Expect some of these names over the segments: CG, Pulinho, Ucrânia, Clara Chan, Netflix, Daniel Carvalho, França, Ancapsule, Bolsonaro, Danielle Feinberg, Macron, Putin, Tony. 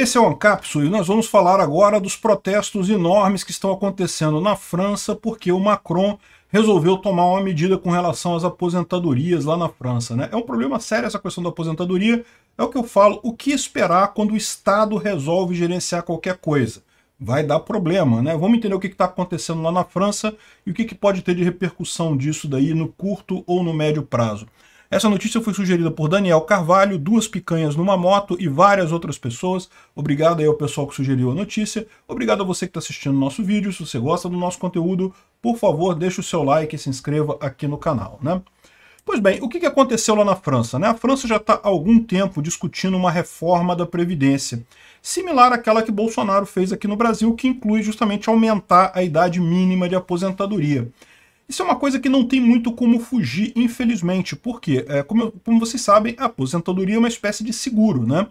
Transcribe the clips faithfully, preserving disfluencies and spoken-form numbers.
Esse é o Ancapsule e nós vamos falar agora dos protestos enormes que estão acontecendo na França porque o Macron resolveu tomar uma medida com relação às aposentadorias lá na França, né? É um problema sério essa questão da aposentadoria, é o que eu falo, o que esperar quando o Estado resolve gerenciar qualquer coisa? Vai dar problema, né? Vamos entender o que está acontecendo lá na França e o que, que pode ter de repercussão disso daí no curto ou no médio prazo. Essa notícia foi sugerida por Daniel Carvalho, duas picanhas numa moto e várias outras pessoas. Obrigado aí ao pessoal que sugeriu a notícia. Obrigado a você que está assistindo o nosso vídeo. Se você gosta do nosso conteúdo, por favor, deixa o seu like e se inscreva aqui no canal, né? Pois bem, o que aconteceu lá na França, né? A França já está há algum tempo discutindo uma reforma da Previdência, similar àquela que Bolsonaro fez aqui no Brasil, que inclui justamente aumentar a idade mínima de aposentadoria. Isso é uma coisa que não tem muito como fugir, infelizmente, porque, é, como, como vocês sabem, a aposentadoria é uma espécie de seguro, né?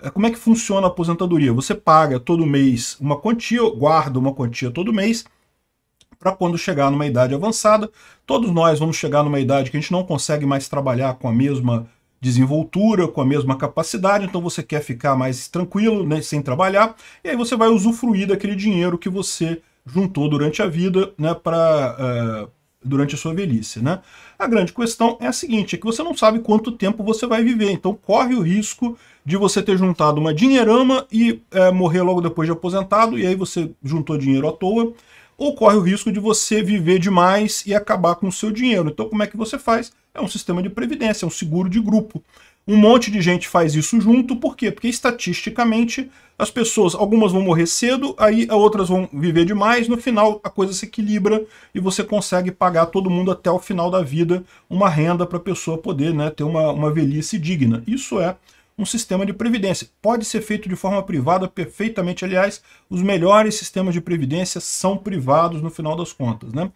É, como é que funciona a aposentadoria? Você paga todo mês uma quantia, guarda uma quantia todo mês, para quando chegar numa idade avançada. Todos nós vamos chegar numa idade que a gente não consegue mais trabalhar com a mesma desenvoltura, com a mesma capacidade, então você quer ficar mais tranquilo, né, sem trabalhar, e aí você vai usufruir daquele dinheiro que você juntou durante a vida, né, pra, uh, durante a sua velhice, né? A grande questão é a seguinte, é que você não sabe quanto tempo você vai viver, então corre o risco de você ter juntado uma dinheirama e uh, morrer logo depois de aposentado, e aí você juntou dinheiro à toa, ou corre o risco de você viver demais e acabar com o seu dinheiro. Então como é que você faz? É um sistema de previdência, é um seguro de grupo. Um monte de gente faz isso junto, por quê? Porque estatisticamente as pessoas, algumas vão morrer cedo, aí outras vão viver demais, no final a coisa se equilibra e você consegue pagar todo mundo até o final da vida uma renda para a pessoa poder, né, ter uma, uma velhice digna. Isso é um sistema de previdência. Pode ser feito de forma privada perfeitamente, aliás, os melhores sistemas de previdência são privados no final das contas, né?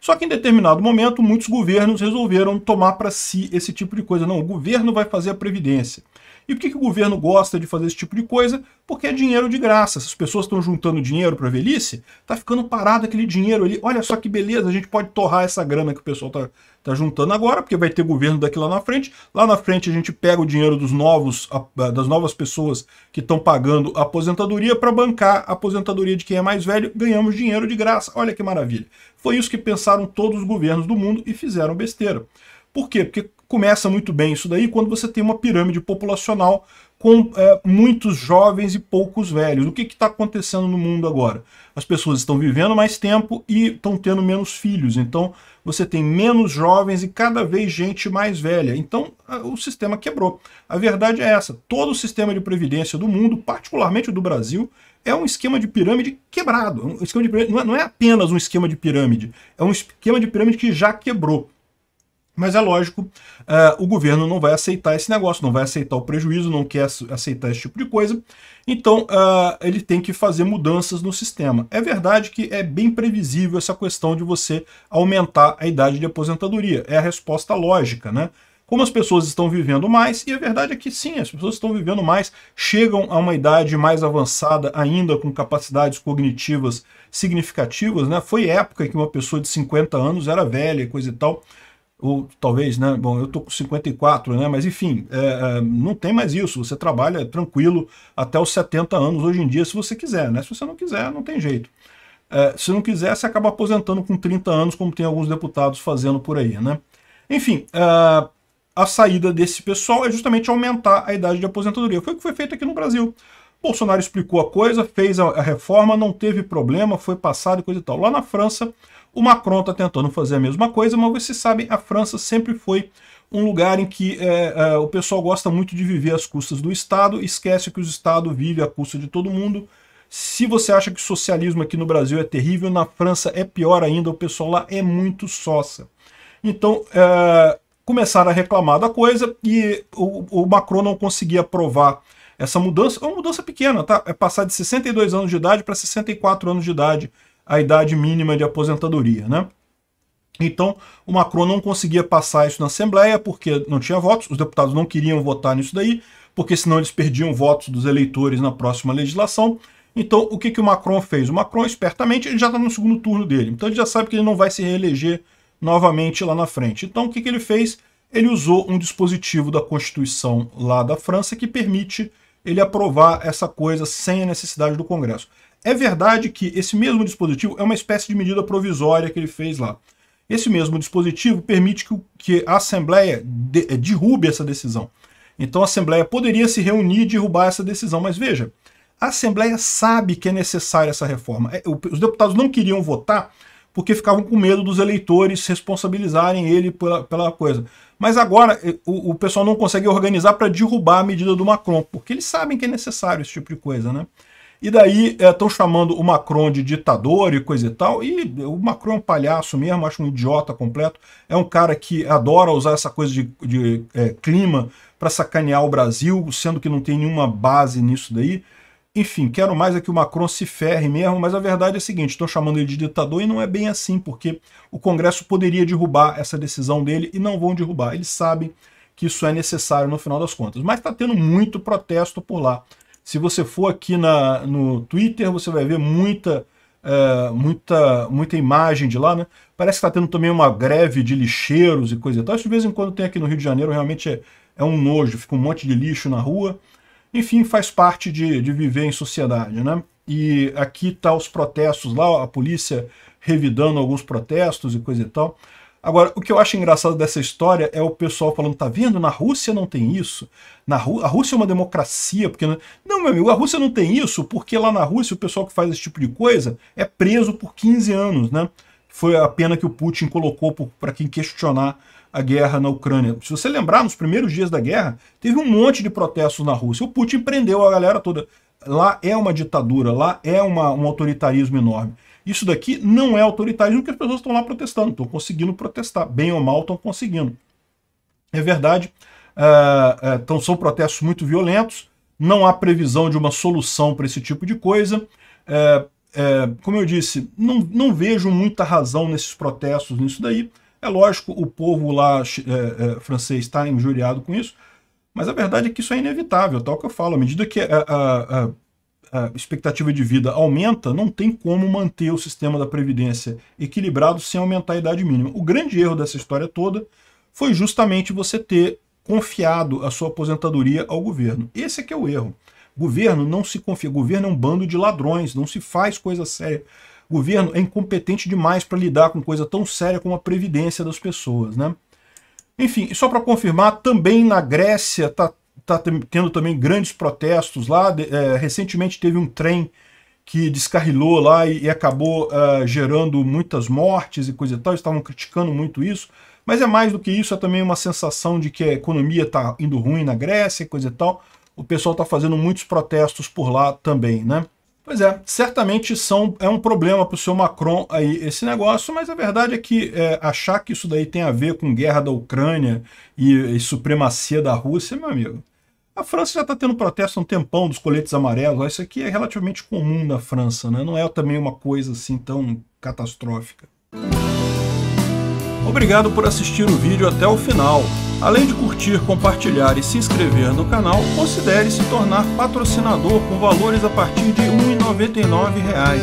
Só que em determinado momento, muitos governos resolveram tomar para si esse tipo de coisa. Não, o governo vai fazer a previdência. E por que, que o governo gosta de fazer esse tipo de coisa? Porque é dinheiro de graça. Se as pessoas estão juntando dinheiro para a velhice, tá ficando parado aquele dinheiro ali. Olha só que beleza, a gente pode torrar essa grana que o pessoal tá, tá juntando agora, porque vai ter governo daqui lá na frente. Lá na frente a gente pega o dinheiro dos novos, das novas pessoas que estão pagando a aposentadoria para bancar a aposentadoria de quem é mais velho, ganhamos dinheiro de graça. Olha que maravilha. Foi isso que pensaram todos os governos do mundo e fizeram besteira. Por quê? Porque começa muito bem isso daí quando você tem uma pirâmide populacional com é, muitos jovens e poucos velhos. O que está acontecendo no mundo agora? As pessoas estão vivendo mais tempo e estão tendo menos filhos. Então você tem menos jovens e cada vez gente mais velha. Então o sistema quebrou. A verdade é essa. Todo o sistema de previdência do mundo, particularmente o do Brasil, é um esquema de pirâmide quebrado. Um esquema de pirâmide, não, é, não é apenas um esquema de pirâmide. É um esquema de pirâmide que já quebrou. Mas é lógico, uh, o governo não vai aceitar esse negócio, não vai aceitar o prejuízo, não quer aceitar esse tipo de coisa. Então uh, ele tem que fazer mudanças no sistema. É verdade que é bem previsível essa questão de você aumentar a idade de aposentadoria. É a resposta lógica, né? Como as pessoas estão vivendo mais, e a verdade é que sim, as pessoas estão vivendo mais, chegam a uma idade mais avançada ainda, com capacidades cognitivas significativas, né? Foi época em que uma pessoa de cinquenta anos era velha e coisa e tal, ou talvez, né, bom, eu tô com cinquenta e quatro, né, mas enfim, é, não tem mais isso, você trabalha tranquilo até os setenta anos hoje em dia, se você quiser, né, se você não quiser, não tem jeito. É, se não quiser, você acaba aposentando com trinta anos, como tem alguns deputados fazendo por aí, né. Enfim, é, a saída desse pessoal é justamente aumentar a idade de aposentadoria, foi o que foi feito aqui no Brasil. Bolsonaro explicou a coisa, fez a reforma, não teve problema, foi passado e coisa e tal. Lá na França, o Macron está tentando fazer a mesma coisa, mas vocês sabem, a França sempre foi um lugar em que é, é, o pessoal gosta muito de viver às custas do Estado, esquece que o Estado vive à custa de todo mundo. Se você acha que o socialismo aqui no Brasil é terrível, na França é pior ainda, o pessoal lá é muito sócia. Então, é, começaram a reclamar da coisa e o, o Macron não conseguia aprovar essa mudança. É uma mudança pequena, tá? É passar de sessenta e dois anos de idade para sessenta e quatro anos de idade, a idade mínima de aposentadoria, né? Então, o Macron não conseguia passar isso na Assembleia porque não tinha votos, os deputados não queriam votar nisso daí, porque senão eles perdiam votos dos eleitores na próxima legislação. Então, o que, que o Macron fez? O Macron, espertamente, ele já está no segundo turno dele, então ele já sabe que ele não vai se reeleger novamente lá na frente. Então, o que, que ele fez? Ele usou um dispositivo da Constituição lá da França que permite ele aprovar essa coisa sem a necessidade do Congresso. É verdade que esse mesmo dispositivo é uma espécie de medida provisória que ele fez lá. Esse mesmo dispositivo permite que, que a Assembleia de, derrube essa decisão. Então a Assembleia poderia se reunir e derrubar essa decisão, mas veja, a Assembleia sabe que é necessária essa reforma. Os deputados não queriam votar porque ficavam com medo dos eleitores responsabilizarem ele pela, pela coisa. Mas agora o, o pessoal não consegue organizar para derrubar a medida do Macron, porque eles sabem que é necessário esse tipo de coisa, né? E daí estão é, chamando o Macron de ditador e coisa e tal, e o Macron é um palhaço mesmo, acho um idiota completo, é um cara que adora usar essa coisa de, de é, clima para sacanear o Brasil, sendo que não tem nenhuma base nisso daí. Enfim, quero mais é que o Macron se ferre mesmo, mas a verdade é a seguinte, estou chamando ele de ditador e não é bem assim, porque o Congresso poderia derrubar essa decisão dele e não vão derrubar. Eles sabem que isso é necessário no final das contas. Mas está tendo muito protesto por lá. Se você for aqui na, no Twitter, você vai ver muita, é, muita, muita imagem de lá, né? Parece que está tendo também uma greve de lixeiros e coisa e tal. Isso de vez em quando tem aqui no Rio de Janeiro, realmente é, é um nojo, fica um monte de lixo na rua. Enfim, faz parte de, de viver em sociedade, né? E aqui tá os protestos lá, a polícia revidando alguns protestos e coisa e tal. Agora, o que eu acho engraçado dessa história é o pessoal falando, tá vendo, na Rússia não tem isso. Na Rú- a Rússia é uma democracia, porque... Não... não, meu amigo, a Rússia não tem isso, porque lá na Rússia o pessoal que faz esse tipo de coisa é preso por quinze anos, né? Foi a pena que o Putin colocou para quem questionar a guerra na Ucrânia. Se você lembrar, nos primeiros dias da guerra, teve um monte de protestos na Rússia. O Putin prendeu a galera toda. Lá é uma ditadura, lá é uma, um autoritarismo enorme. Isso daqui não é autoritarismo, porque as pessoas estão lá protestando, estão conseguindo protestar. Bem ou mal, estão conseguindo. É verdade. Uh, uh, então são protestos muito violentos, não há previsão de uma solução para esse tipo de coisa. Uh, uh, como eu disse, não, não vejo muita razão nesses protestos, nisso daí. É lógico, o povo lá é, é, francês está injuriado com isso, mas a verdade é que isso é inevitável, tal que eu falo. À medida que a, a, a expectativa de vida aumenta, não tem como manter o sistema da Previdência equilibrado sem aumentar a idade mínima. O grande erro dessa história toda foi justamente você ter confiado a sua aposentadoria ao governo. Esse é que é o erro. Governo não se confia, governo é um bando de ladrões, não se faz coisa séria. O governo é incompetente demais para lidar com coisa tão séria como a previdência das pessoas, né? Enfim, só para confirmar, também na Grécia está tá tendo também grandes protestos lá. É, recentemente teve um trem que descarrilou lá e, e acabou uh, gerando muitas mortes e coisa e tal. Estavam criticando muito isso, mas é mais do que isso, é também uma sensação de que a economia está indo ruim na Grécia e coisa e tal. O pessoal está fazendo muitos protestos por lá também, né? Pois é, certamente são, é um problema para o seu Macron aí esse negócio, mas a verdade é que é, achar que isso daí tem a ver com guerra da Ucrânia e, e supremacia da Rússia, meu amigo, a França já está tendo protesto há um tempão dos coletes amarelos, isso aqui é relativamente comum na França, né? Não é também uma coisa assim tão catastrófica. Obrigado por assistir o vídeo até o final. Além de curtir, compartilhar e se inscrever no canal, considere se tornar patrocinador com valores a partir de um real e noventa e nove centavos.